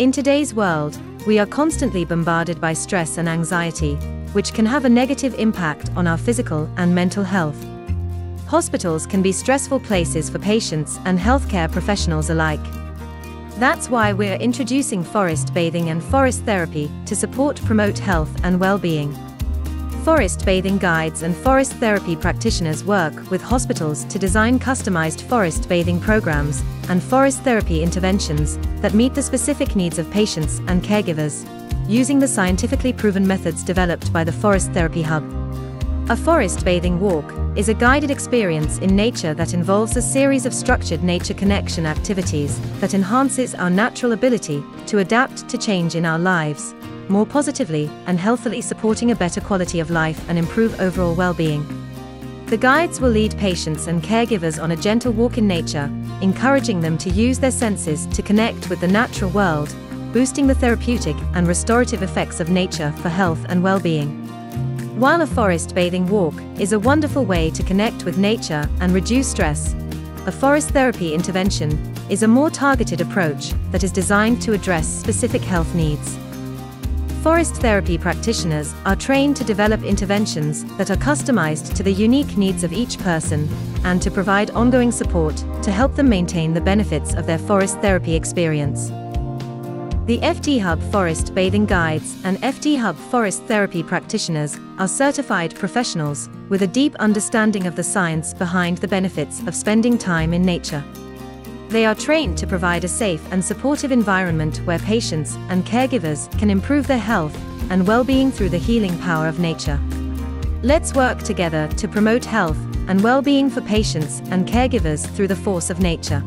In today's world, we are constantly bombarded by stress and anxiety, which can have a negative impact on our physical and mental health. Hospitals can be stressful places for patients and healthcare professionals alike. That's why we're introducing forest bathing and forest therapy to promote health and well-being. Forest bathing guides and forest therapy practitioners work with hospitals to design customized forest bathing programs and forest therapy interventions that meet the specific needs of patients and caregivers, using the scientifically proven methods developed by the Forest Therapy Hub. A forest bathing walk is a guided experience in nature that involves a series of structured nature connection activities that enhances our natural ability to adapt to change in our lives, more positively and healthily, supporting a better quality of life and improve overall well-being. The guides will lead patients and caregivers on a gentle walk in nature, encouraging them to use their senses to connect with the natural world, boosting the therapeutic and restorative effects of nature for health and well-being. While a forest bathing walk is a wonderful way to connect with nature and reduce stress, a forest therapy intervention is a more targeted approach that is designed to address specific health needs. Forest therapy practitioners are trained to develop interventions that are customized to the unique needs of each person and to provide ongoing support to help them maintain the benefits of their forest therapy experience. The FT Hub Forest Bathing Guides and FT Hub Forest Therapy Practitioners are certified professionals with a deep understanding of the science behind the benefits of spending time in nature. They are trained to provide a safe and supportive environment where patients and caregivers can improve their health and well-being through the healing power of nature. Let's work together to promote health and well-being for patients and caregivers through the force of nature.